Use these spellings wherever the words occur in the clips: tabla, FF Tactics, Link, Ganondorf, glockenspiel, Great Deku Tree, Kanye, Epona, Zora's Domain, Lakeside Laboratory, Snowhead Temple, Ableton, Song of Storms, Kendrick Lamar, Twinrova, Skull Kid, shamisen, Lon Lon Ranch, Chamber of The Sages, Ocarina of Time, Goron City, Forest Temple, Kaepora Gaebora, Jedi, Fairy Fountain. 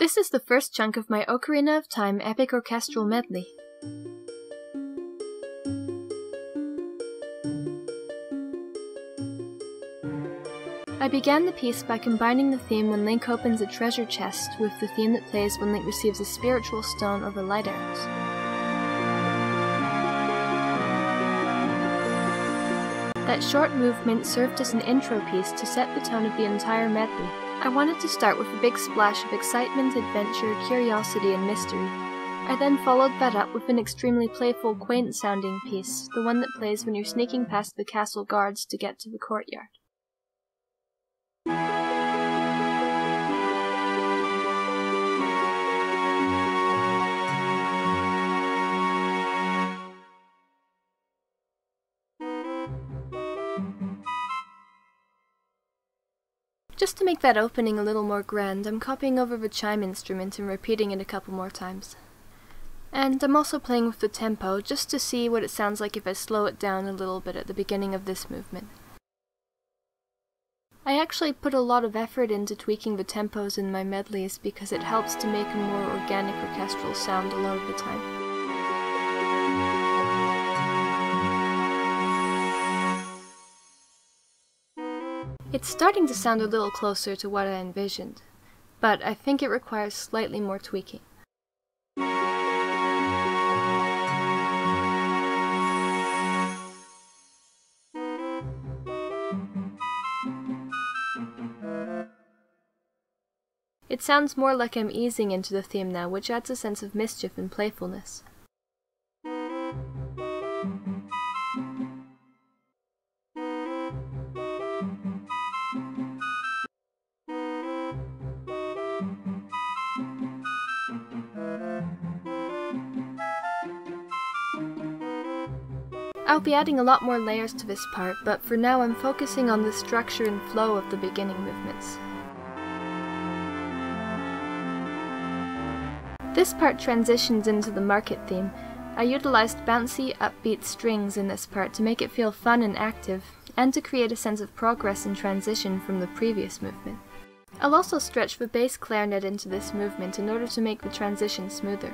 This is the first chunk of my Ocarina of Time epic orchestral medley. I began the piece by combining the theme when Link opens a treasure chest with the theme that plays when Link receives a spiritual stone over light arrows. That short movement served as an intro piece to set the tone of the entire medley. I wanted to start with a big splash of excitement, adventure, curiosity, and mystery. I then followed that up with an extremely playful, quaint-sounding piece, the one that plays when you're sneaking past the castle guards to get to the courtyard. Just to make that opening a little more grand, I'm copying over the chime instrument and repeating it a couple more times. And I'm also playing with the tempo, just to see what it sounds like if I slow it down a little bit at the beginning of this movement. I actually put a lot of effort into tweaking the tempos in my medleys because it helps to make a more organic orchestral sound a lot of the time. It's starting to sound a little closer to what I envisioned, but I think it requires slightly more tweaking. It sounds more like I'm easing into the theme now, which adds a sense of mischief and playfulness. I'll be adding a lot more layers to this part, but for now I'm focusing on the structure and flow of the beginning movements. This part transitions into the market theme. I utilized bouncy, upbeat strings in this part to make it feel fun and active, and to create a sense of progress and transition from the previous movement. I'll also stretch the bass clarinet into this movement in order to make the transition smoother.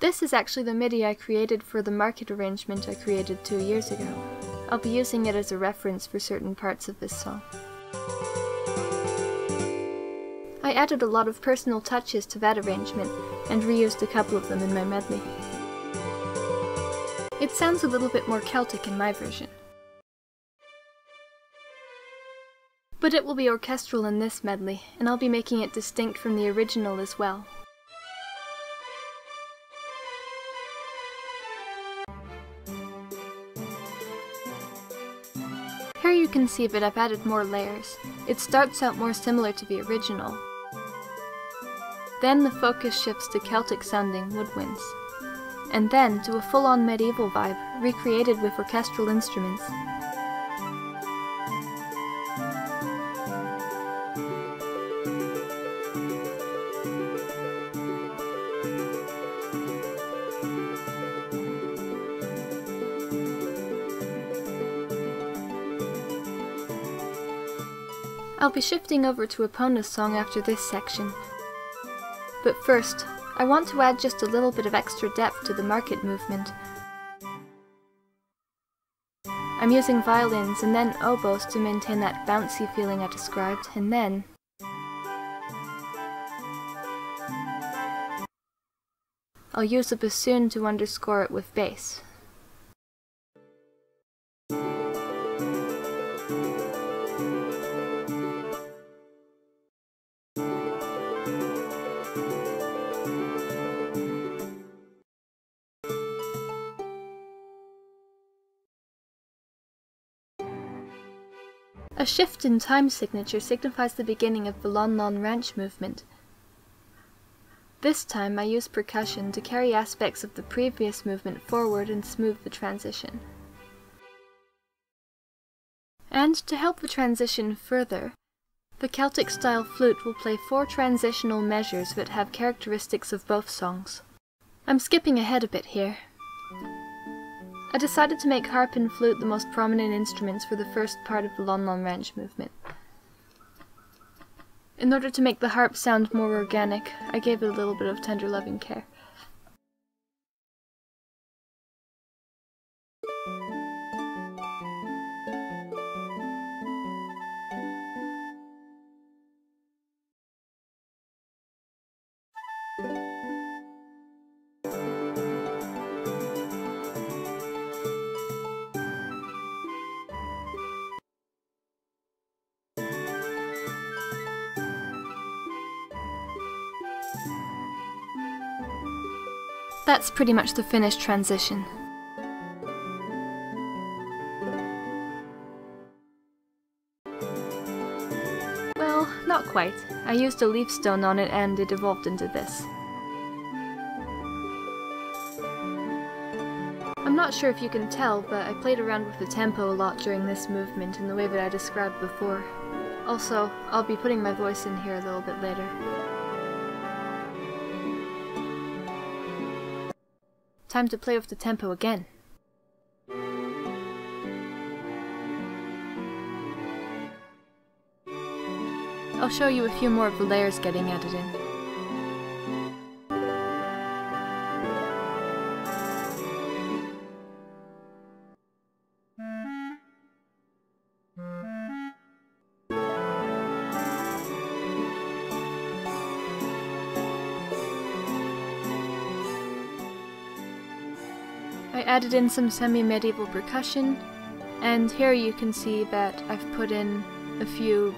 This is actually the MIDI I created for the market arrangement I created 2 years ago. I'll be using it as a reference for certain parts of this song. I added a lot of personal touches to that arrangement, and reused a couple of them in my medley. It sounds a little bit more Celtic in my version. But it will be orchestral in this medley, and I'll be making it distinct from the original as well. Here you can see that I've added more layers. It starts out more similar to the original. Then the focus shifts to Celtic-sounding woodwinds. And then to a full-on medieval vibe, recreated with orchestral instruments. I'll be shifting over to Epona's song after this section. But first, I want to add just a little bit of extra depth to the market movement. I'm using violins and then oboes to maintain that bouncy feeling I described, and then... I'll use a bassoon to underscore it with bass. A shift in time signature signifies the beginning of the Lon Lon Ranch movement. This time I used percussion to carry aspects of the previous movement forward and smooth the transition. And to help the transition further, the Celtic-style flute will play 4 transitional measures that have characteristics of both songs. I'm skipping ahead a bit here. I decided to make harp and flute the most prominent instruments for the first part of the Lon Lon Ranch movement. In order to make the harp sound more organic, I gave it a little bit of tender loving care. That's pretty much the finished transition. Well, not quite. I used a leaf stone on it and it evolved into this. I'm not sure if you can tell, but I played around with the tempo a lot during this movement in the way that I described before. Also, I'll be putting my voice in here a little bit later. Time to play with the tempo again. I'll show you a few more of the layers getting added in. Added in some semi-medieval percussion, and here you can see that I've put in a few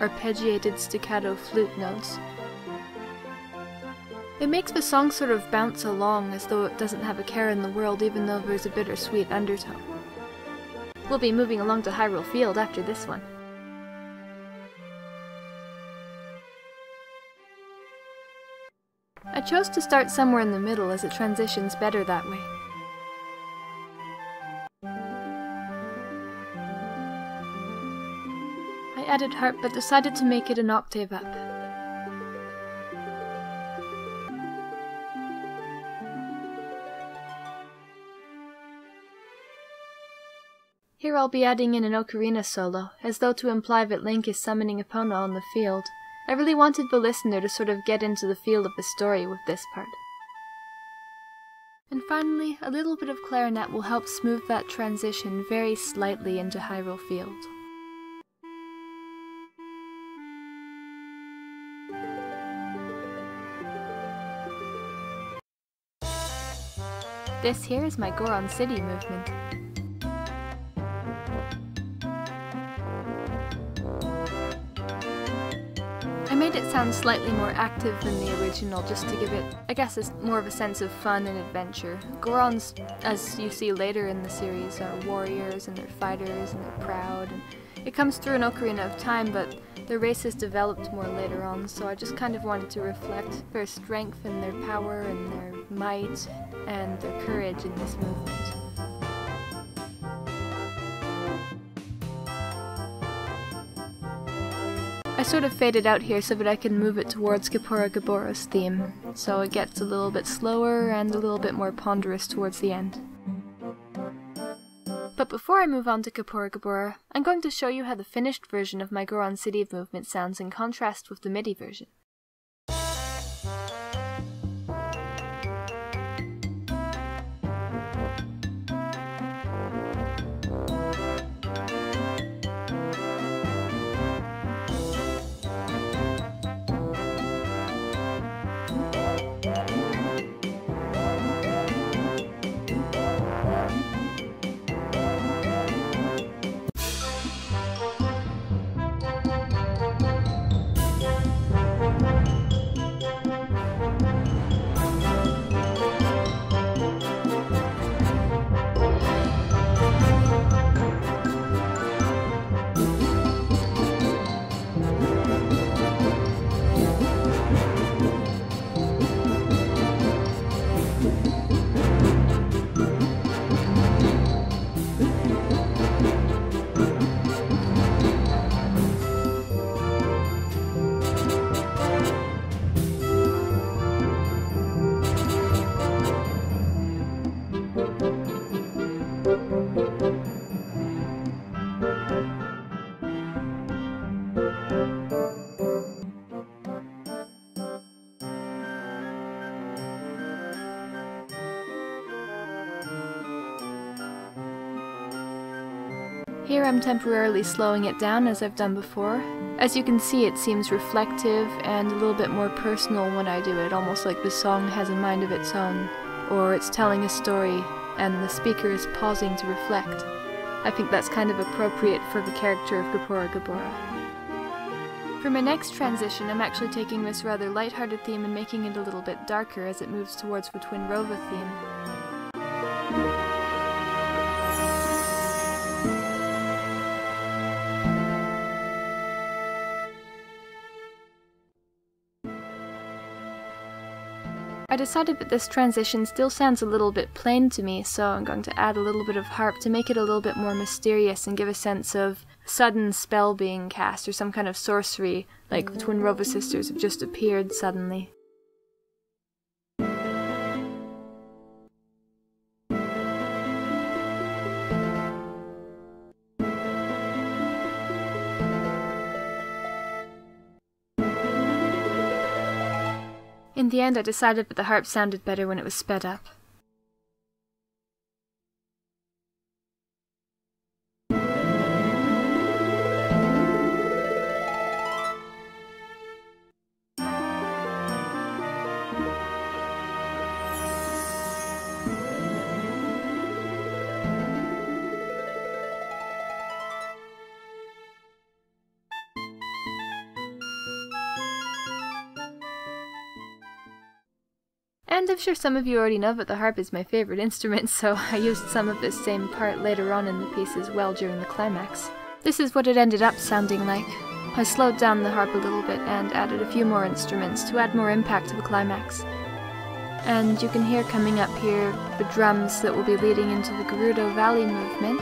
arpeggiated staccato flute notes. It makes the song sort of bounce along as though it doesn't have a care in the world, even though there's a bittersweet undertone. We'll be moving along to Hyrule Field after this one. I chose to start somewhere in the middle as it transitions better that way. I added harp but decided to make it an octave up. Here I'll be adding in an ocarina solo, as though to imply that Link is summoning Epona on the field. I really wanted the listener to sort of get into the feel of the story with this part. And finally, a little bit of clarinet will help smooth that transition very slightly into Hyrule Field. This here is my Goron City movement. I made it sound slightly more active than the original just to give it, I guess, more of a sense of fun and adventure. Gorons, as you see later in the series, are warriors and they're fighters and they're proud. And it comes through in Ocarina of Time, but their race has developed more later on, so I just kind of wanted to reflect their strength and their power and their might and their courage in this movement. I sort of faded out here so that I can move it towards Kaepora Gaebora's theme, so it gets a little bit slower and a little bit more ponderous towards the end. But before I move on to Kaepora Gaebora, I'm going to show you how the finished version of my Goron City movement sounds in contrast with the MIDI version. Here I'm temporarily slowing it down as I've done before. As you can see, it seems reflective and a little bit more personal when I do it, almost like the song has a mind of its own, or it's telling a story and the speaker is pausing to reflect. I think that's kind of appropriate for the character of Kaepora Gaebora. For my next transition, I'm actually taking this rather lighthearted theme and making it a little bit darker as it moves towards the Twinrova theme. I decided that this transition still sounds a little bit plain to me, so I'm going to add a little bit of harp to make it a little bit more mysterious and give a sense of sudden spell being cast or some kind of sorcery, like the Twinrova sisters have just appeared suddenly. In the end, I decided that the harp sounded better when it was sped up. And I'm sure some of you already know that the harp is my favorite instrument, so I used some of this same part later on in the piece as well during the climax. This is what it ended up sounding like. I slowed down the harp a little bit and added a few more instruments to add more impact to the climax. And you can hear coming up here the drums that will be leading into the Gerudo Valley movement,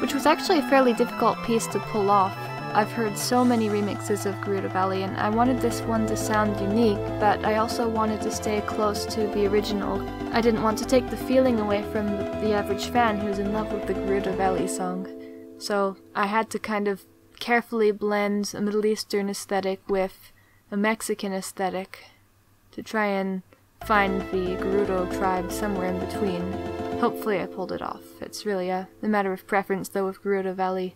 which was actually a fairly difficult piece to pull off. I've heard so many remixes of Gerudo Valley, and I wanted this one to sound unique, but I also wanted to stay close to the original. I didn't want to take the feeling away from the average fan who's in love with the Gerudo Valley song. So I had to kind of carefully blend a Middle Eastern aesthetic with a Mexican aesthetic to try and find the Gerudo tribe somewhere in between. Hopefully I pulled it off. It's really a matter of preference, though, with Gerudo Valley.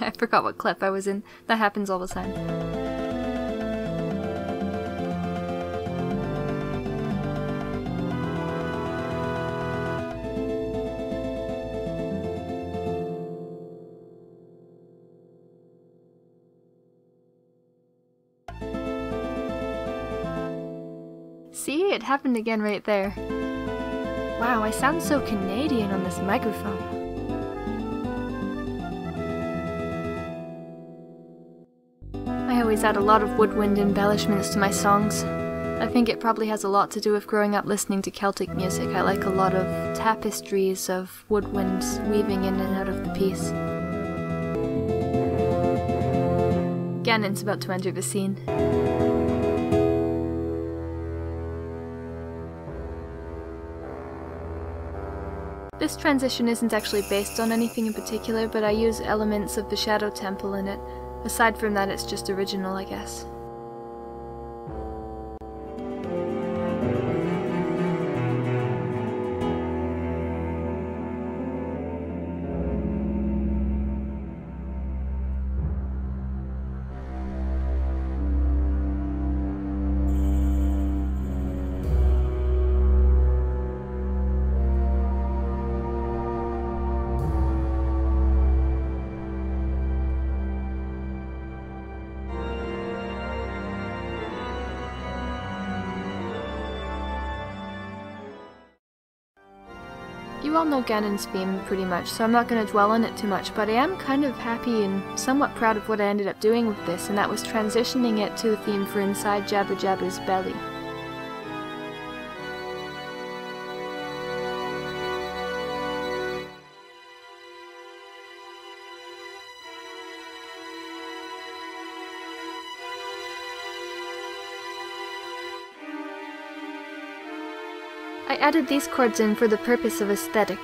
I forgot what clip I was in. That happens all the time. See? It happened again right there. Wow, I sound so Canadian on this microphone. Add a lot of woodwind embellishments to my songs. I think it probably has a lot to do with growing up listening to Celtic music. I like a lot of tapestries of woodwinds weaving in and out of the piece. Ganon's about to enter the scene. This transition isn't actually based on anything in particular, but I use elements of the Shadow Temple in it. Aside from that, it's just original, I guess. You all know Ganon's theme pretty much, so I'm not going to dwell on it too much, but I am kind of happy and somewhat proud of what I ended up doing with this, and that was transitioning it to the theme for inside Jabu Jabu's belly. I added these chords in for the purpose of aesthetic.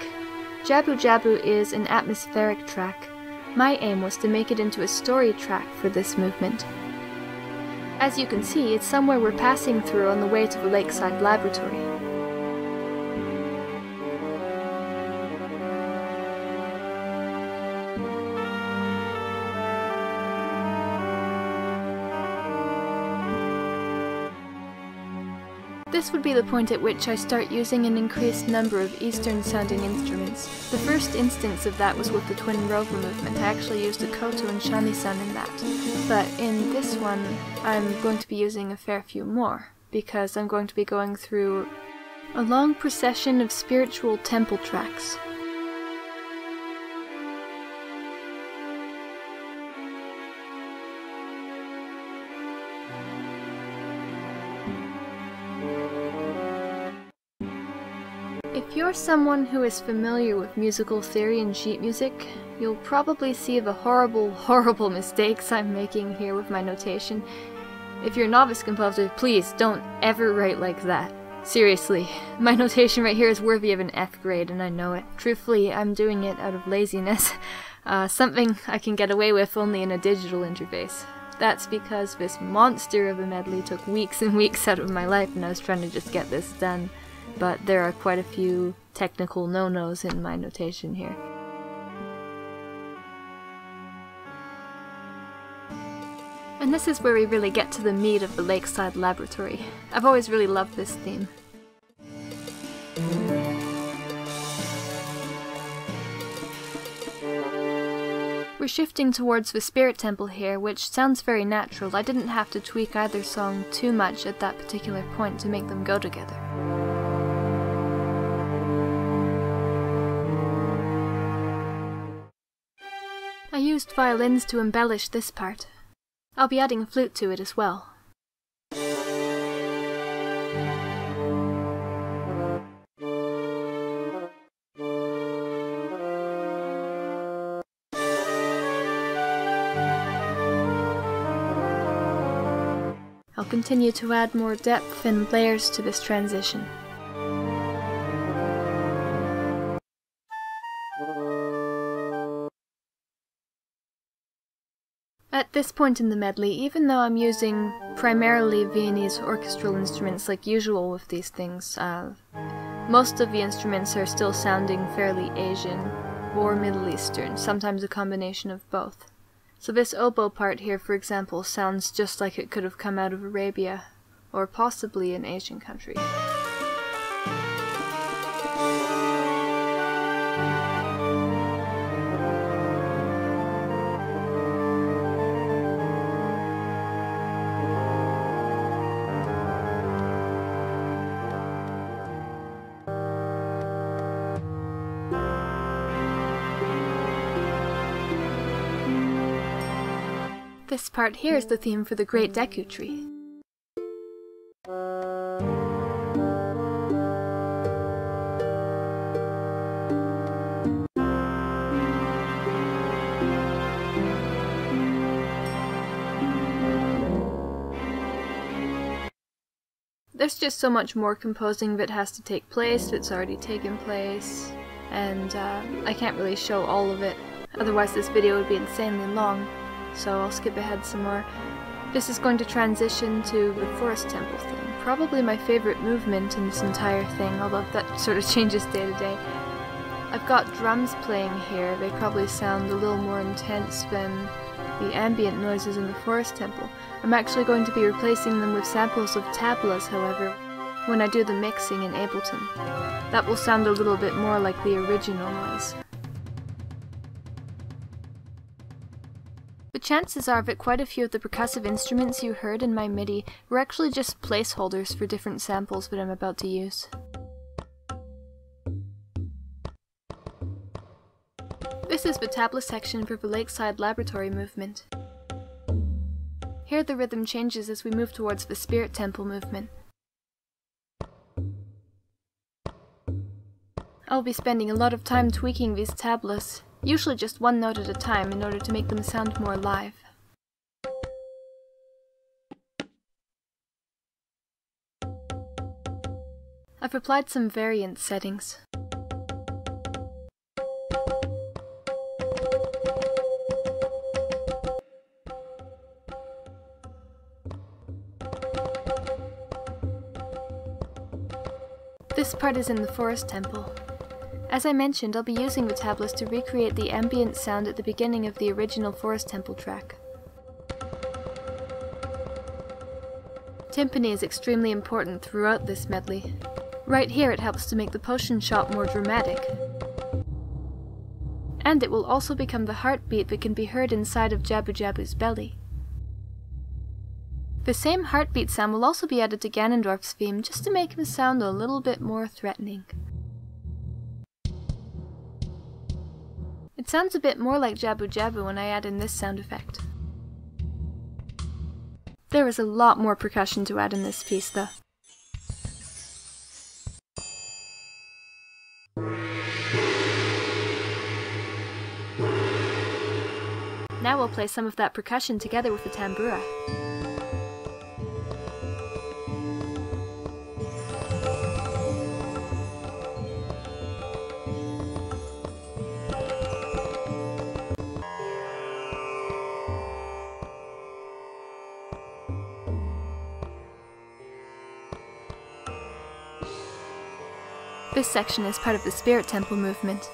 Jabu Jabu is an atmospheric track. My aim was to make it into a story track for this movement. As you can see, it's somewhere we're passing through on the way to the Lakeside Laboratory. This would be the point at which I start using an increased number of Eastern-sounding instruments. The first instance of that was with the Twinrova movement. I actually used a koto and shamisen in that, but in this one I'm going to be using a fair few more, because I'm going to be going through a long procession of spiritual temple tracks. If you're someone who is familiar with musical theory and sheet music, you'll probably see the horrible, horrible mistakes I'm making here with my notation. If you're a novice composer, please don't ever write like that. Seriously, my notation right here is worthy of an F grade, and I know it. Truthfully, I'm doing it out of laziness, something I can get away with only in a digital interface. That's because this monster of a medley took weeks and weeks out of my life, and I was trying to just get this done. But there are quite a few technical no-nos in my notation here. And this is where we really get to the meat of the Lakeside Laboratory. I've always really loved this theme. We're shifting towards the Spirit Temple here, which sounds very natural. I didn't have to tweak either song too much at that particular point to make them go together. I used violins to embellish this part. I'll be adding a flute to it as well. I'll continue to add more depth and layers to this transition. At this point in the medley, even though I'm using primarily Viennese orchestral instruments like usual with these things, most of the instruments are still sounding fairly Asian or Middle Eastern, sometimes a combination of both. So this oboe part here, for example, sounds just like it could have come out of Arabia, or possibly an Asian country. This part here is the theme for the Great Deku Tree. There's just so much more composing that has to take place, that's already taken place, and I can't really show all of it, otherwise this video would be insanely long. So I'll skip ahead some more. This is going to transition to the Forest Temple theme. Probably my favorite movement in this entire thing, although that sort of changes day to day. I've got drums playing here. They probably sound a little more intense than the ambient noises in the Forest Temple. I'm actually going to be replacing them with samples of tablas, however, when I do the mixing in Ableton. That will sound a little bit more like the original noise. Chances are that quite a few of the percussive instruments you heard in my MIDI were actually just placeholders for different samples that I'm about to use. This is the tabla section for the Lakeside Laboratory movement. Here the rhythm changes as we move towards the Spirit Temple movement. I'll be spending a lot of time tweaking these tablas. Usually just one note at a time in order to make them sound more live. I've applied some variant settings. This part is in the Forest Temple. As I mentioned, I'll be using the tablets to recreate the ambient sound at the beginning of the original Forest Temple track. Timpani is extremely important throughout this medley. Right here it helps to make the potion shop more dramatic. And it will also become the heartbeat that can be heard inside of Jabu Jabu's belly. The same heartbeat sound will also be added to Ganondorf's theme, just to make him sound a little bit more threatening. It sounds a bit more like Jabu Jabu when I add in this sound effect. There is a lot more percussion to add in this piece though. Now we'll play some of that percussion together with the tambura. This section is part of the Spirit Temple movement.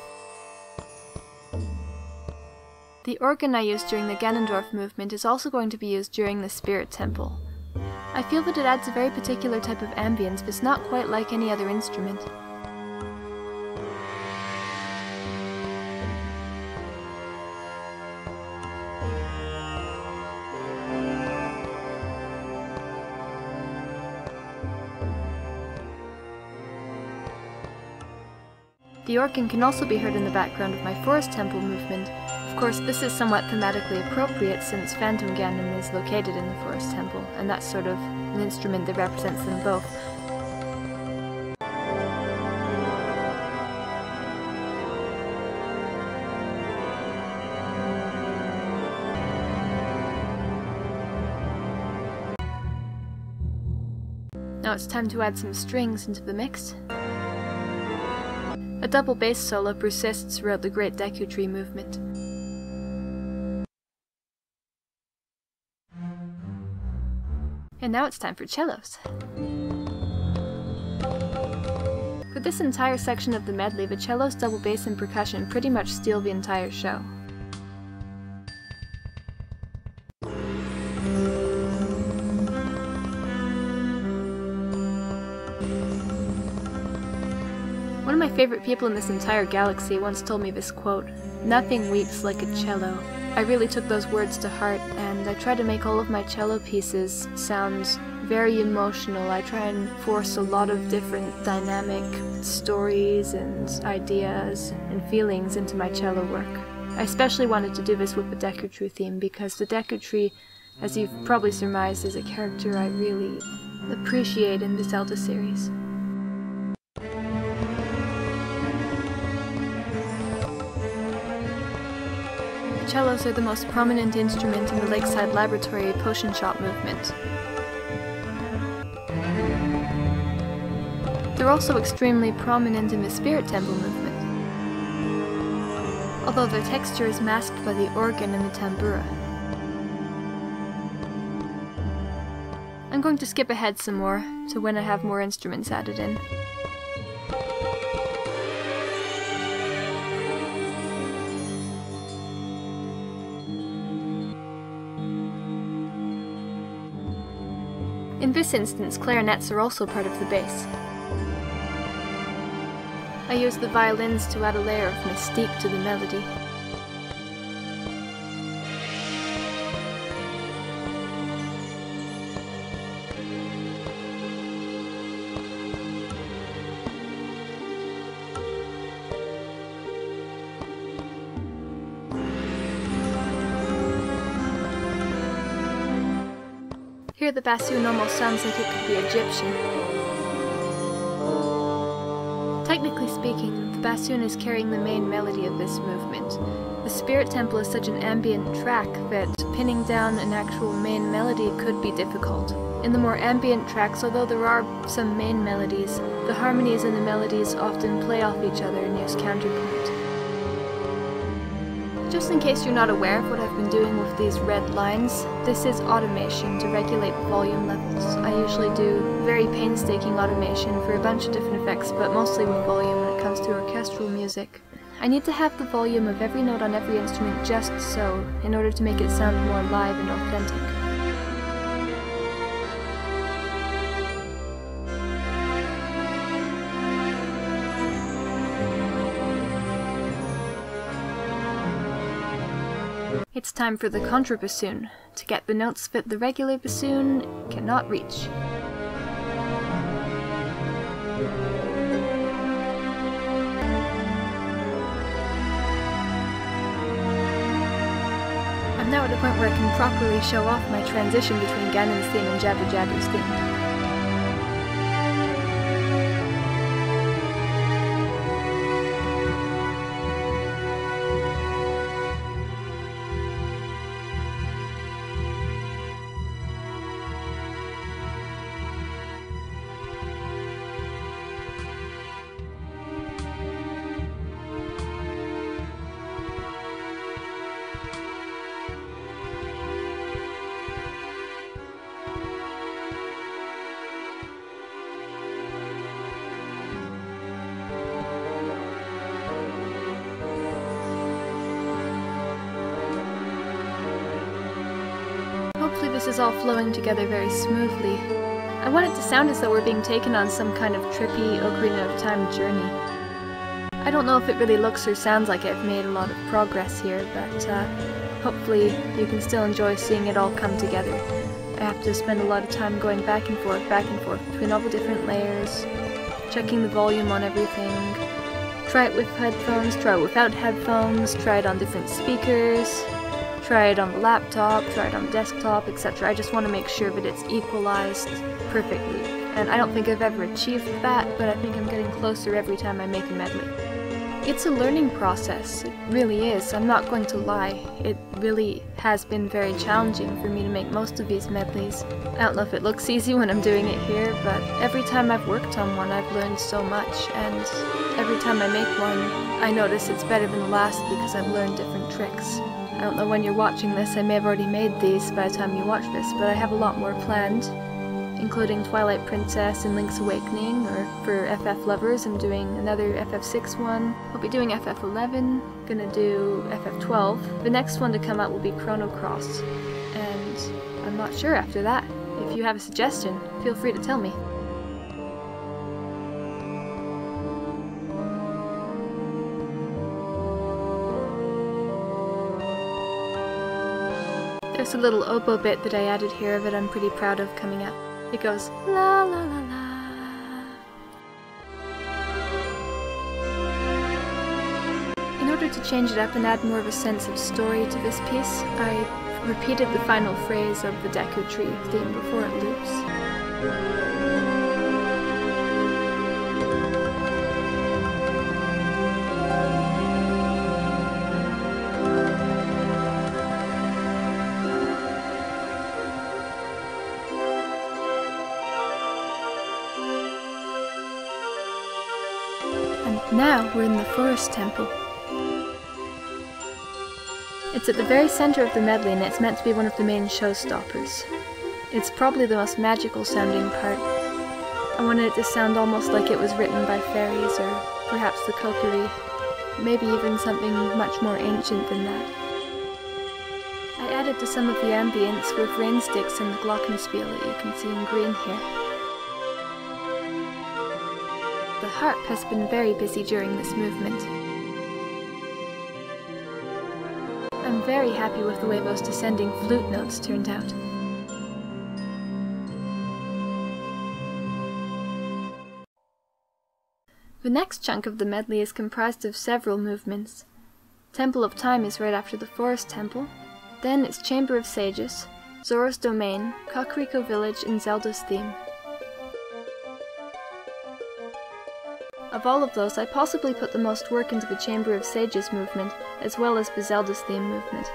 The organ I used during the Ganondorf movement is also going to be used during the Spirit Temple. I feel that it adds a very particular type of ambience that's not quite like any other instrument. The organ can also be heard in the background of my Forest Temple movement. Of course, this is somewhat thematically appropriate since Phantom Ganon is located in the Forest Temple, and that's sort of an instrument that represents them both. Now it's time to add some strings into the mix. A double bass solo persists throughout the Great Deku Tree movement. And now it's time for cellos. For this entire section of the medley, the cellos, double bass and percussion pretty much steal the entire show. One of my favorite people in this entire galaxy once told me this quote, "Nothing weeps like a cello." I really took those words to heart, and I try to make all of my cello pieces sound very emotional. I try and force a lot of different dynamic stories and ideas and feelings into my cello work. I especially wanted to do this with the Deku Tree theme because the Deku Tree, as you've probably surmised, is a character I really appreciate in the Zelda series. Cellos are the most prominent instrument in the Lakeside Laboratory potion shop movement. They're also extremely prominent in the Spirit Temple movement, although their texture is masked by the organ and the tambura. I'm going to skip ahead some more to when I have more instruments added in. In this instance, clarinets are also part of the bass. I use the violins to add a layer of mystique to the melody. Here the bassoon almost sounds like it could be Egyptian. Technically speaking, the bassoon is carrying the main melody of this movement. The Spirit Temple is such an ambient track that pinning down an actual main melody could be difficult. In the more ambient tracks, although there are some main melodies, the harmonies and the melodies often play off each other and use counterpoint. Just in case you're not aware of what I've been doing with these red lines, this is automation to regulate volume levels. I usually do very painstaking automation for a bunch of different effects, but mostly with volume when it comes to orchestral music. I need to have the volume of every note on every instrument just so, in order to make it sound more live and authentic. It's time for the contrabassoon, to get the notes that the regular bassoon cannot reach. I'm now at a point where I can properly show off my transition between Ganon's theme and Jabu Jabu's theme. This is all flowing together very smoothly. I want it to sound as though we're being taken on some kind of trippy Ocarina of Time journey. I don't know if it really looks or sounds like I've made a lot of progress here, but hopefully you can still enjoy seeing it all come together. I have to spend a lot of time going back and forth between all the different layers, checking the volume on everything, try it with headphones, try it without headphones, try it on different speakers, try it on the laptop, try it on the desktop, etc. I just want to make sure that it's equalized perfectly. And I don't think I've ever achieved that, but I think I'm getting closer every time I make a medley. It's a learning process, it really is, I'm not going to lie. It really has been very challenging for me to make most of these medleys. I don't know if it looks easy when I'm doing it here, but every time I've worked on one I've learned so much, and every time I make one I notice it's better than the last because I've learned different tricks. I don't know when you're watching this, I may have already made these by the time you watch this, but I have a lot more planned, including Twilight Princess and Link's Awakening, or for FF lovers I'm doing another FF6 one. I'll be doing FF11, gonna do FF12. The next one to come out will be Chrono Cross, and I'm not sure after that. If you have a suggestion, feel free to tell me. There's a little oboe bit that I added here that I'm pretty proud of coming up. It goes la la la la. In order to change it up and add more of a sense of story to this piece, I repeated the final phrase of the Deku Tree theme before it loops. Now we're in the Forest Temple. It's at the very center of the medley and it's meant to be one of the main showstoppers. It's probably the most magical sounding part. I wanted it to sound almost like it was written by fairies or perhaps the Kokiri, maybe even something much more ancient than that. I added to some of the ambience with rain sticks and the glockenspiel that you can see in green here. The harp has been very busy during this movement. I'm very happy with the way those descending flute notes turned out. The next chunk of the medley is comprised of several movements. Temple of Time is right after the Forest Temple, then it's Chamber of Sages, Zora's Domain, Kakariko Village, and Zelda's theme. Of Of all of those, I possibly put the most work into the Chamber of Sages movement, as well as Bizelda's theme movement.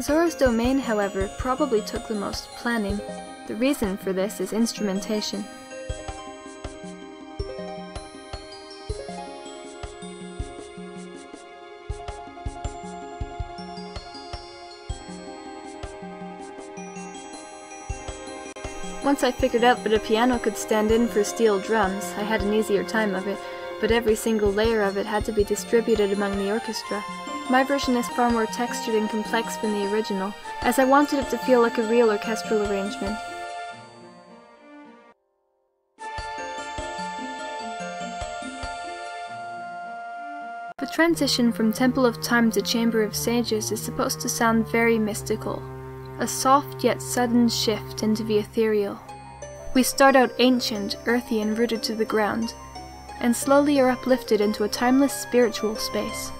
Zora's Domain, however, probably took the most planning. The reason for this is instrumentation. Once I figured out that a piano could stand in for steel drums, I had an easier time of it, but every single layer of it had to be distributed among the orchestra. My version is far more textured and complex than the original, as I wanted it to feel like a real orchestral arrangement. The transition from Temple of Time to Chamber of Sages is supposed to sound very mystical, a soft yet sudden shift into the ethereal. We start out ancient, earthy and rooted to the ground, and slowly are uplifted into a timeless spiritual space.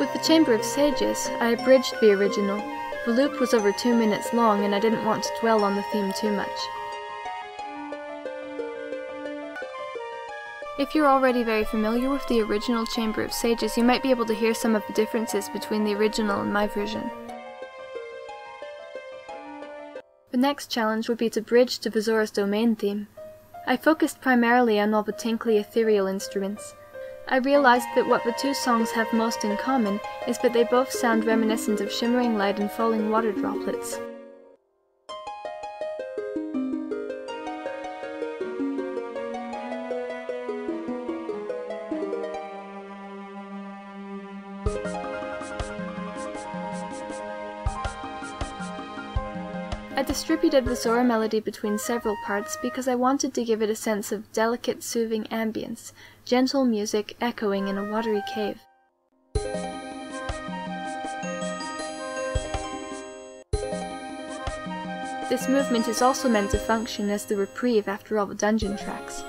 With the Chamber of Sages, I abridged the original. The loop was over 2 minutes long and I didn't want to dwell on the theme too much. If you're already very familiar with the original Chamber of Sages, you might be able to hear some of the differences between the original and my version. The next challenge would be to bridge to the Zora's Domain theme. I focused primarily on all the tinkly ethereal instruments. I realized that what the two songs have most in common is that they both sound reminiscent of shimmering light and falling water droplets. I distributed the Zora melody between several parts because I wanted to give it a sense of delicate, soothing ambience, gentle music echoing in a watery cave. This movement is also meant to function as the reprieve after all the dungeon tracks.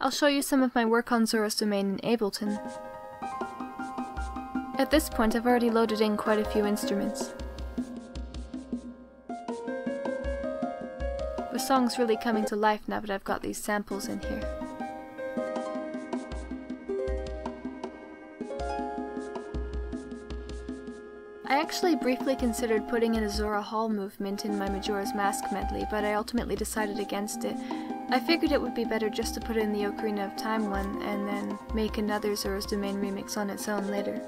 I'll show you some of my work on Zora's Domain in Ableton. At this point, I've already loaded in quite a few instruments. The song's really coming to life now that I've got these samples in here. I actually briefly considered putting in a Zora Hall movement in my Majora's Mask medley, but I ultimately decided against it. I figured it would be better just to put in the Ocarina of Time one, and then make another Zora's Domain remix on its own later.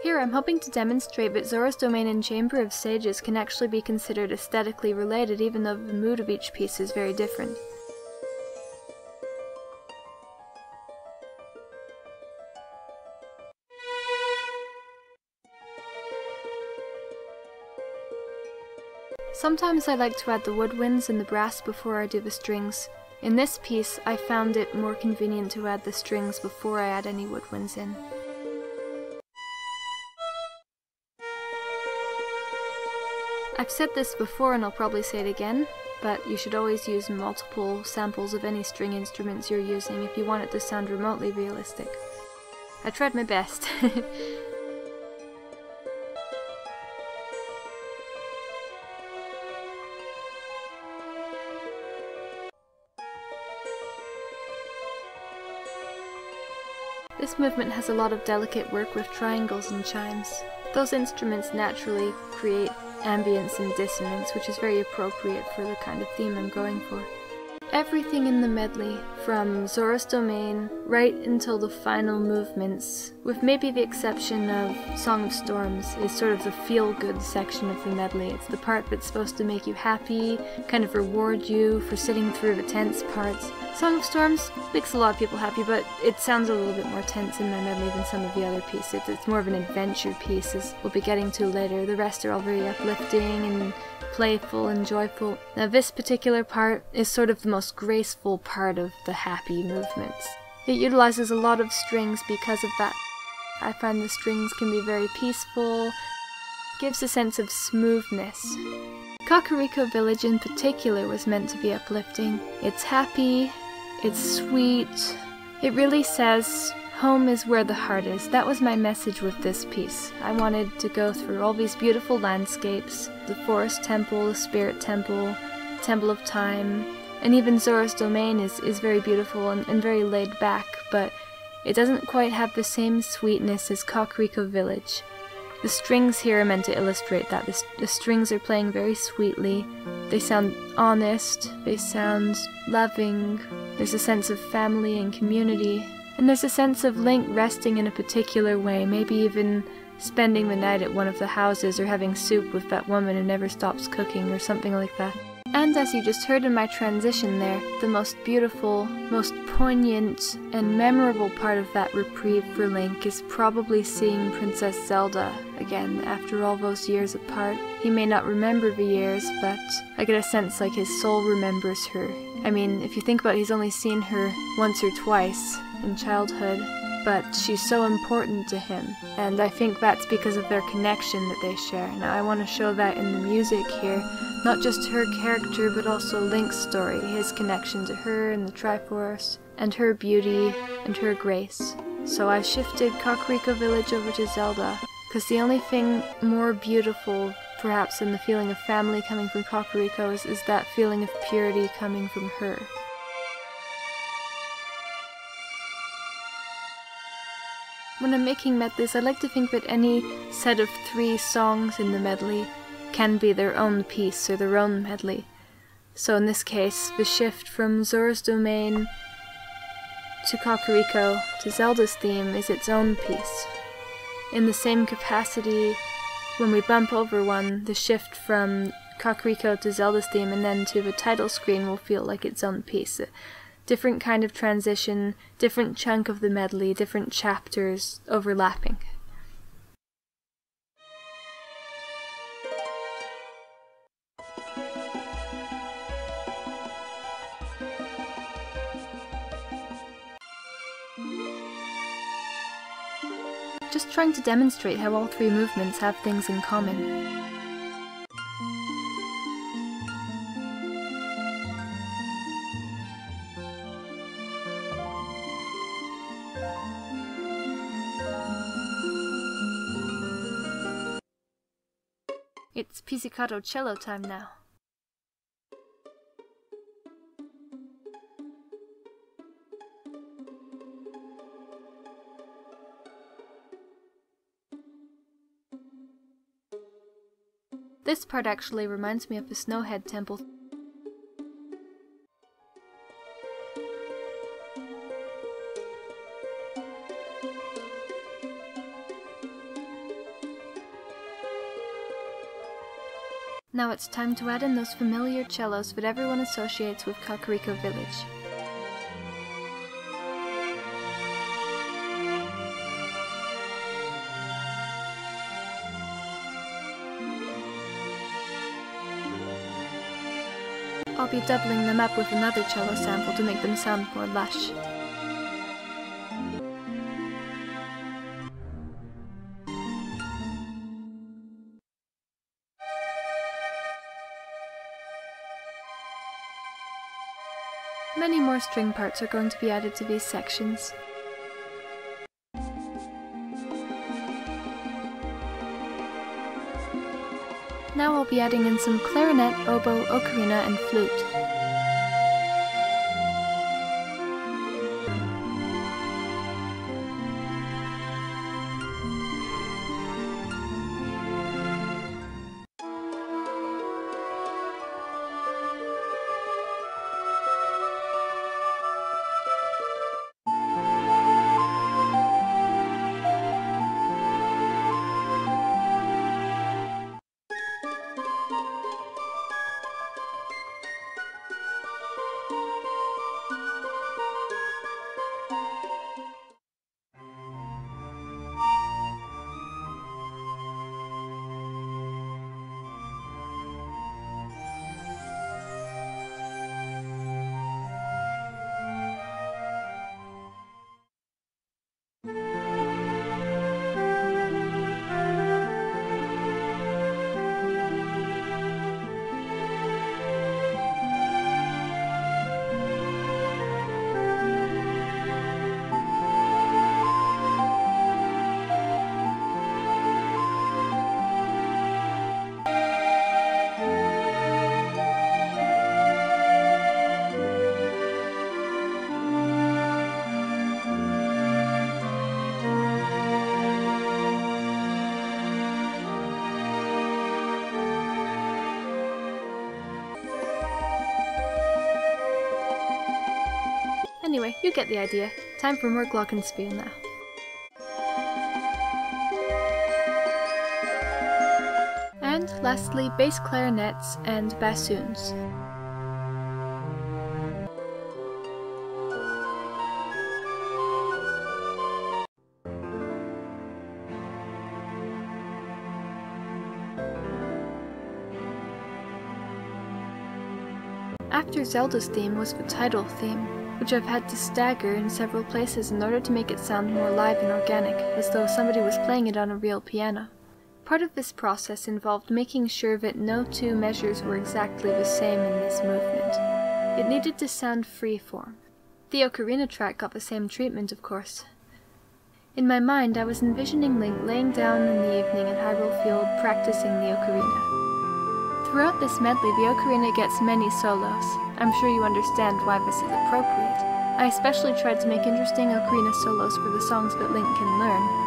Here I'm hoping to demonstrate that Zora's Domain and Chamber of Sages can actually be considered aesthetically related even though the mood of each piece is very different. Sometimes I like to add the woodwinds and the brass before I do the strings. In this piece, I found it more convenient to add the strings before I add any woodwinds in. I've said this before and I'll probably say it again, but you should always use multiple samples of any string instruments you're using if you want it to sound remotely realistic. I tried my best. This movement has a lot of delicate work with triangles and chimes. Those instruments naturally create ambience and dissonance, which is very appropriate for the kind of theme I'm going for. Everything in the medley, from Zora's Domain right until the final movements, with maybe the exception of Song of Storms is sort of the feel-good section of the medley. It's the part that's supposed to make you happy, kind of reward you for sitting through the tense parts. Song of Storms makes a lot of people happy, but it sounds a little bit more tense in their medley than some of the other pieces. It's more of an adventure piece, as we'll be getting to later. The rest are all very uplifting and playful and joyful. Now this particular part is sort of the most graceful part of the happy movements. It utilizes a lot of strings because of that. I find the strings can be very peaceful, gives a sense of smoothness. Kakariko Village in particular was meant to be uplifting. It's happy, it's sweet, it really says home is where the heart is. That was my message with this piece. I wanted to go through all these beautiful landscapes, the Forest Temple, the Spirit Temple, Temple of Time, and even Zora's Domain is very beautiful and very laid back, but it doesn't quite have the same sweetness as Kakariko Village. The strings here are meant to illustrate that. The strings are playing very sweetly. They sound honest, they sound loving, there's a sense of family and community. And there's a sense of Link resting in a particular way, maybe even spending the night at one of the houses or having soup with that woman who never stops cooking or something like that. And as you just heard in my transition there, the most beautiful, most poignant, and memorable part of that reprieve for Link is probably seeing Princess Zelda again after all those years apart. He may not remember the years, but I get a sense like his soul remembers her. I mean, if you think about it, he's only seen her once or twice in childhood, but she's so important to him, and I think that's because of their connection that they share. Now I want to show that in the music here, not just her character but also Link's story, his connection to her and the Triforce, and her beauty and her grace. So I shifted Kakariko Village over to Zelda, because the only thing more beautiful perhaps than the feeling of family coming from Kakariko is that feeling of purity coming from her. When I'm making medleys, I like to think that any set of three songs in the medley can be their own piece or their own medley. So in this case, the shift from Zora's Domain to Kakariko to Zelda's theme is its own piece. In the same capacity, when we bump over one, the shift from Kakariko to Zelda's theme and then to the title screen will feel like its own piece. Different kind of transition, different chunk of the medley, different chapters overlapping. Just trying to demonstrate how all three movements have things in common. It's pizzicato cello time now. This part actually reminds me of the Snowhead Temple. Now it's time to add in those familiar cellos that everyone associates with Kakariko Village. I'll be doubling them up with another cello sample to make them sound more lush. Many more string parts are going to be added to these sections. Now I'll be adding in some clarinet, oboe, ocarina, and flute. Anyway, you get the idea. Time for more Glockenspiel now. And lastly, bass clarinets and bassoons. After Zelda's theme was the title theme, which I've had to stagger in several places in order to make it sound more live and organic, as though somebody was playing it on a real piano. Part of this process involved making sure that no two measures were exactly the same in this movement. It needed to sound freeform. The ocarina track got the same treatment, of course. In my mind, I was envisioning Link laying down in the evening at Hyrule Field practicing the ocarina. Throughout this medley, the ocarina gets many solos. I'm sure you understand why this is appropriate. I especially tried to make interesting ocarina solos for the songs that Link can learn.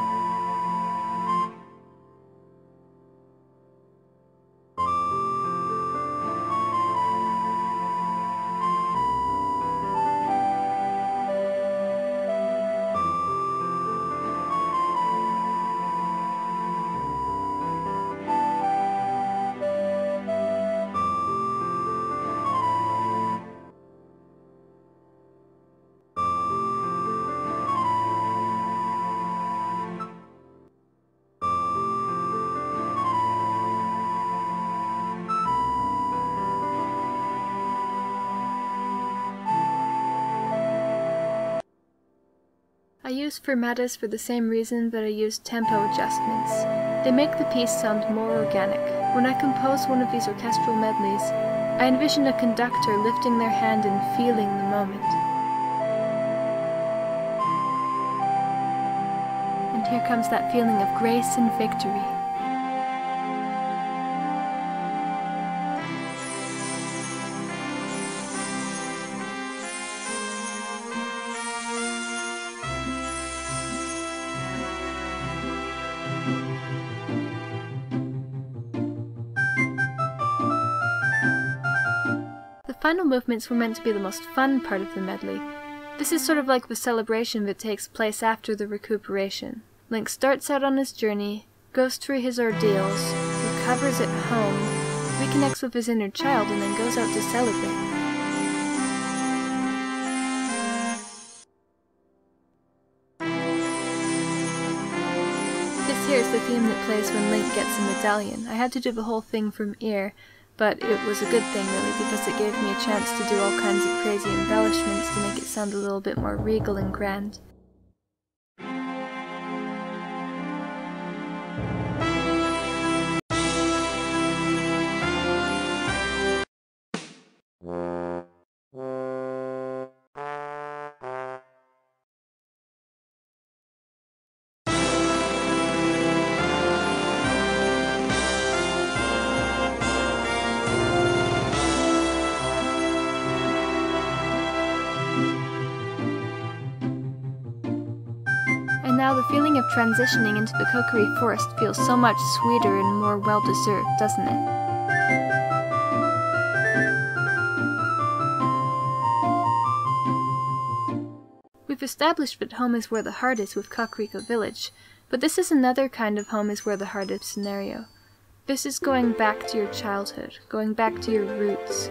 I use fermatas for the same reason that I use tempo adjustments. They make the piece sound more organic. When I compose one of these orchestral medleys, I envision a conductor lifting their hand and feeling the moment. And here comes that feeling of grace and victory. Final movements were meant to be the most fun part of the medley. This is sort of like the celebration that takes place after the recuperation. Link starts out on his journey, goes through his ordeals, recovers at home, reconnects with his inner child, and then goes out to celebrate. This here is the theme that plays when Link gets a medallion. I had to do the whole thing from ear, but it was a good thing, really, because it gave me a chance to do all kinds of crazy embellishments to make it sound a little bit more regal and grand. Now the feeling of transitioning into the Kokiri forest feels so much sweeter and more well-deserved, doesn't it? We've established that home is where the heart is with Kakariko Village, but this is another kind of home is where the heart is scenario. This is going back to your childhood, going back to your roots.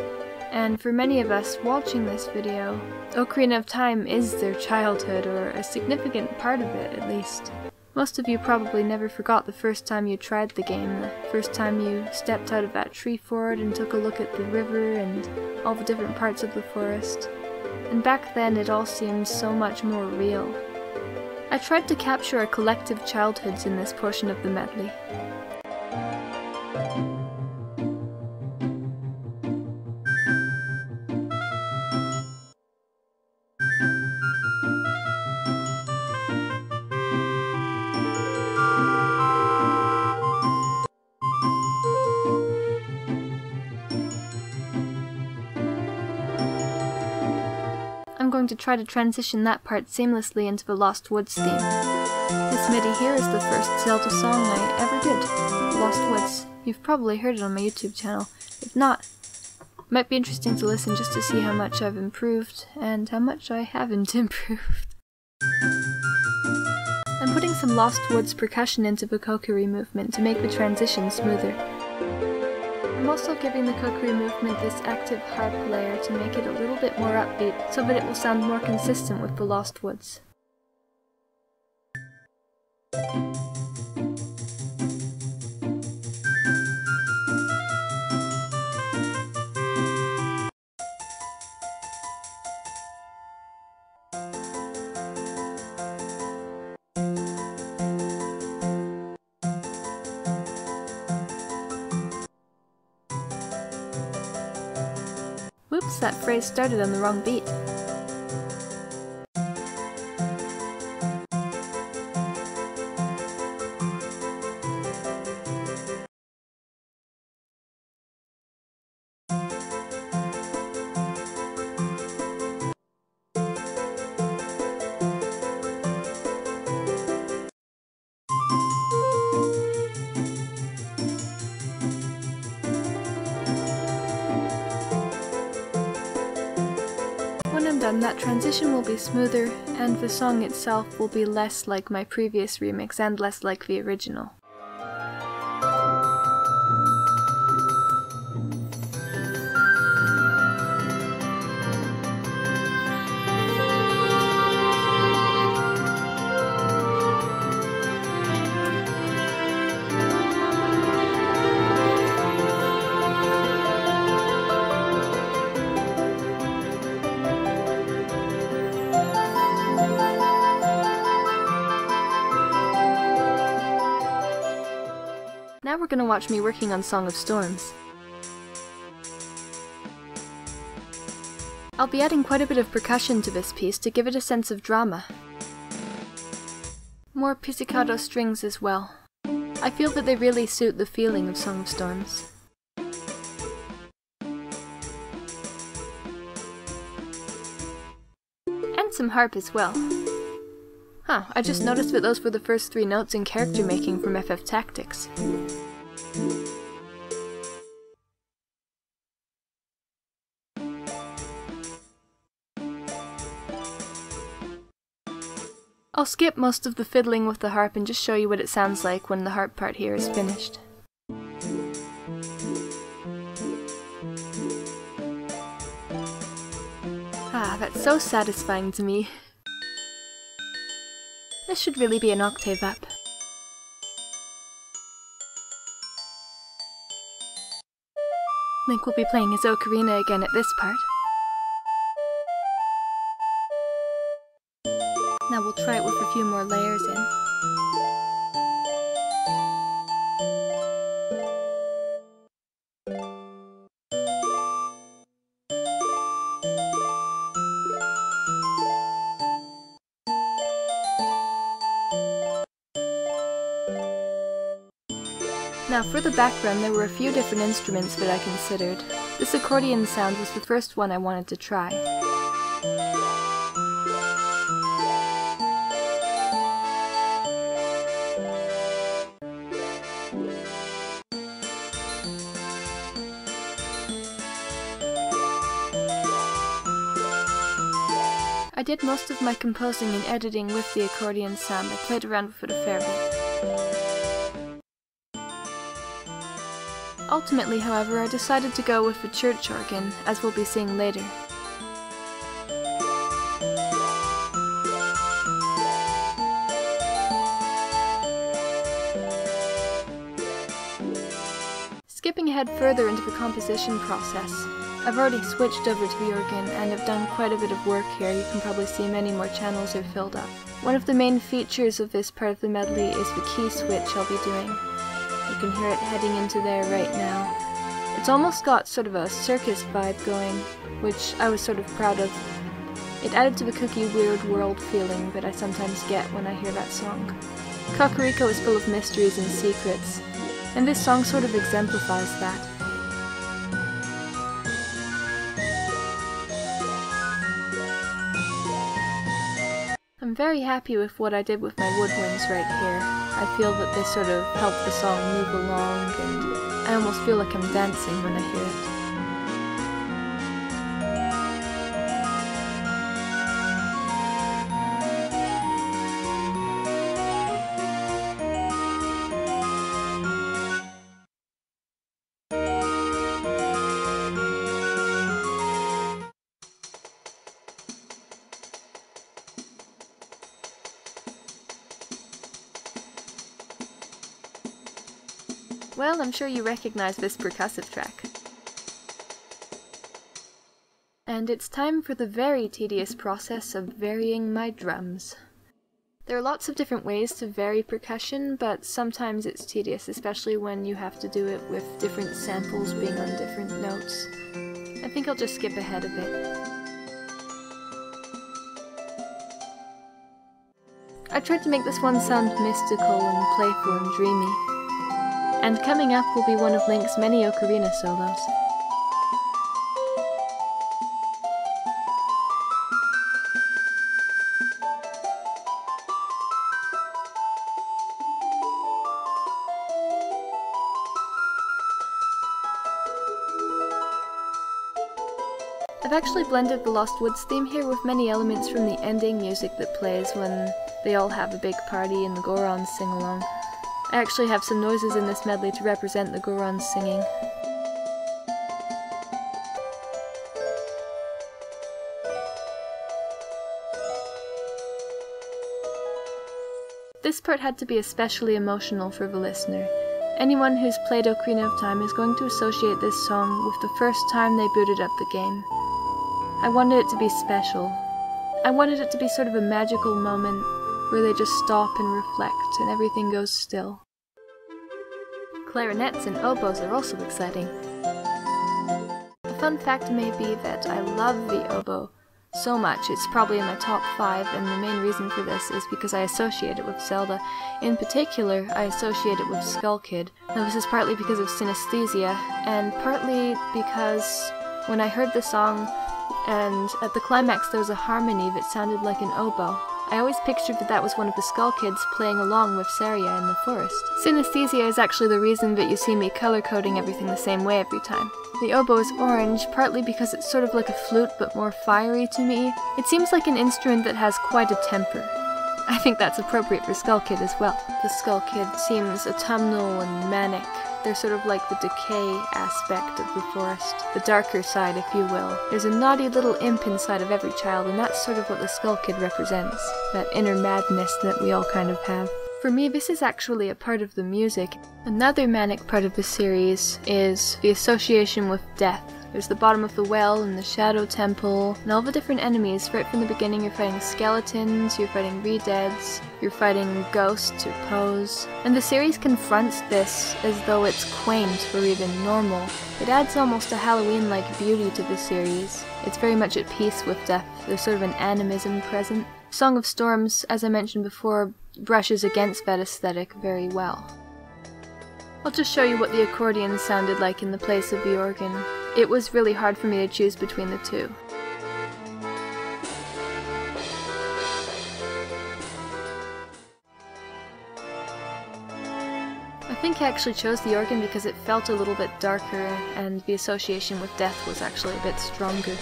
And for many of us watching this video, Ocarina of Time is their childhood, or a significant part of it at least. Most of you probably never forgot the first time you tried the game, the first time you stepped out of that tree fort and took a look at the river and all the different parts of the forest. And back then it all seemed so much more real. I tried to capture our collective childhoods in this portion of the medley. To try to transition that part seamlessly into the Lost Woods theme. This MIDI here is the first Zelda song I ever did, Lost Woods. You've probably heard it on my YouTube channel. If not, Might be interesting to listen just to see how much I've improved, and how much I haven't improved. I'm putting some Lost Woods percussion into the Kokiri movement to make the transition smoother. I'm also giving the Kokiri movement this active harp layer to make it a little bit more upbeat, so that it will sound more consistent with the Lost Woods. Oops, that phrase started on the wrong beat. Done, that transition will be smoother, and the song itself will be less like my previous remix and less like the original. Now we're gonna watch me working on Song of Storms. I'll be adding quite a bit of percussion to this piece to give it a sense of drama. More pizzicato strings as well. I feel that they really suit the feeling of Song of Storms. And some harp as well. Huh, I just noticed that those were the first three notes in character making from FF Tactics. I'll skip most of the fiddling with the harp and just show you what it sounds like when the harp part here is finished. Ah, that's so satisfying to me. This should really be an octave up. Link will be playing his ocarina again at this part. Now we'll try it with a few more layers in. Now for the background, there were a few different instruments that I considered. This accordion sound was the first one I wanted to try. I did most of my composing and editing with the accordion sound. I played around with it a fair bit. Ultimately, however, I decided to go with the church organ, as we'll be seeing later. Skipping ahead further into the composition process, I've already switched over to the organ and have done quite a bit of work here. You can probably see many more channels are filled up. One of the main features of this part of the medley is the key switch I'll be doing. You can hear it heading into there right now. It's almost got sort of a circus vibe going, which I was sort of proud of. It added to the kooky weird world feeling that I sometimes get when I hear that song. Kakariko is full of mysteries and secrets, and this song sort of exemplifies that. I'm very happy with what I did with my woodwinds right here. I feel that they sort of help the song move along, and I almost feel like I'm dancing when I hear it. well, I'm sure you recognize this percussive track. And it's time for the very tedious process of varying my drums. There are lots of different ways to vary percussion, but sometimes it's tedious, especially when you have to do it with different samples being on different notes. I think I'll just skip ahead a bit. I tried to make this one sound mystical and playful and dreamy. And coming up will be one of Link's many ocarina solos. I've actually blended the Lost Woods theme here with many elements from the ending music that plays when they all have a big party and the Gorons sing along. I actually have some noises in this medley to represent the Gorons singing. This part had to be especially emotional for the listener. Anyone who's played Ocarina of Time is going to associate this song with the first time they booted up the game. I wanted it to be special. I wanted it to be sort of a magical moment where they just stop and reflect and everything goes still. Clarinets and oboes are also exciting. A fun fact may be that I love the oboe so much, it's probably in my top 5, and the main reason for this is because I associate it with Zelda. In particular, I associate it with Skull Kid. Now this is partly because of synesthesia, and partly because when I heard the song, and at the climax there was a harmony that sounded like an oboe. I always pictured that that was one of the Skull Kids playing along with Saria in the forest. Synesthesia is actually the reason that you see me color-coding everything the same way every time. The oboe is orange, partly because it's sort of like a flute but more fiery to me. It seems like an instrument that has quite a temper. I think that's appropriate for Skull Kid as well. The Skull Kid seems autumnal and manic. They're sort of like the decay aspect of the forest, the darker side, if you will. There's a naughty little imp inside of every child, and that's sort of what the Skull Kid represents, that inner madness that we all kind of have. For me, this is actually a part of the music. Another manic part of the series is the association with death. There's the bottom of the well and the Shadow Temple, and all the different enemies. Right from the beginning you're fighting skeletons, you're fighting re-deads, you're fighting ghosts or Poes. And the series confronts this as though it's quaint or even normal. It adds almost a Halloween-like beauty to the series. It's very much at peace with death, there's sort of an animism present. Song of Storms, as I mentioned before, brushes against that aesthetic very well. I'll just show you what the accordion sounded like in the place of the organ. It was really hard for me to choose between the two. I think I actually chose the organ because it felt a little bit darker and the association with death was actually a bit stronger.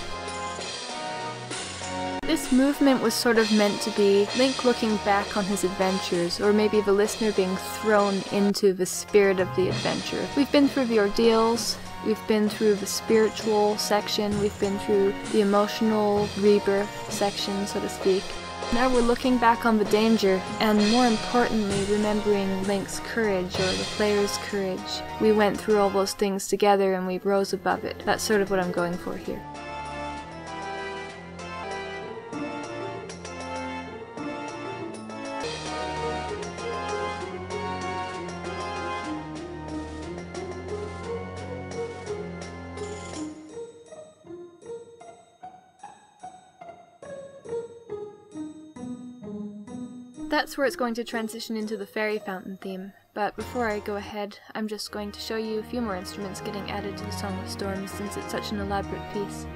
This movement was sort of meant to be Link looking back on his adventures, or maybe the listener being thrown into the spirit of the adventure. We've been through the ordeals, we've been through the spiritual section, we've been through the emotional rebirth section, so to speak. Now we're looking back on the danger, and more importantly, remembering Link's courage, or the player's courage. We went through all those things together and we rose above it. That's sort of what I'm going for here. That's where it's going to transition into the Fairy Fountain theme, but before I go ahead, I'm just going to show you a few more instruments getting added to the Song of Storms since it's such an elaborate piece.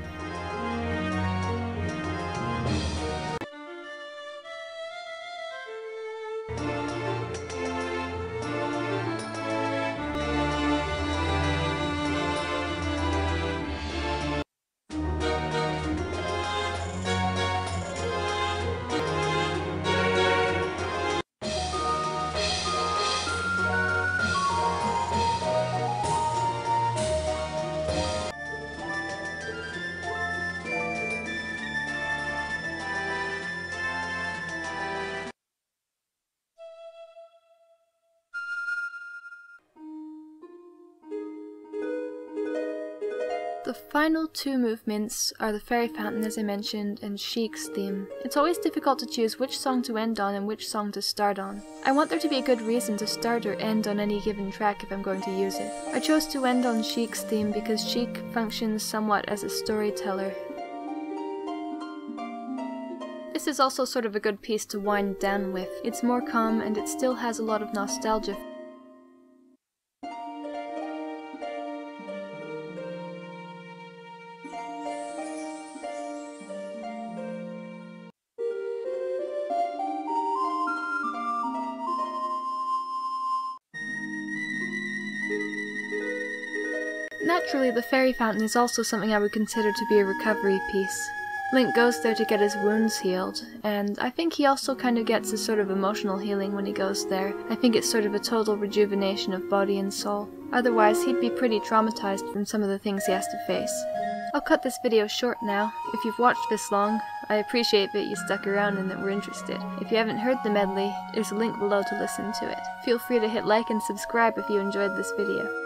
The final two movements are the Fairy Fountain, as I mentioned, and Sheik's theme. It's always difficult to choose which song to end on and which song to start on. I want there to be a good reason to start or end on any given track if I'm going to use it. I chose to end on Sheik's theme because Sheik functions somewhat as a storyteller. This is also sort of a good piece to wind down with. It's more calm and it still has a lot of nostalgia. Naturally, the Fairy Fountain is also something I would consider to be a recovery piece. Link goes there to get his wounds healed, and I think he also kind of gets a sort of emotional healing when he goes there. I think it's sort of a total rejuvenation of body and soul. Otherwise, he'd be pretty traumatized from some of the things he has to face. I'll cut this video short now. If you've watched this long, I appreciate that you stuck around and that we're interested. If you haven't heard the medley, there's a link below to listen to it. Feel free to hit like and subscribe if you enjoyed this video.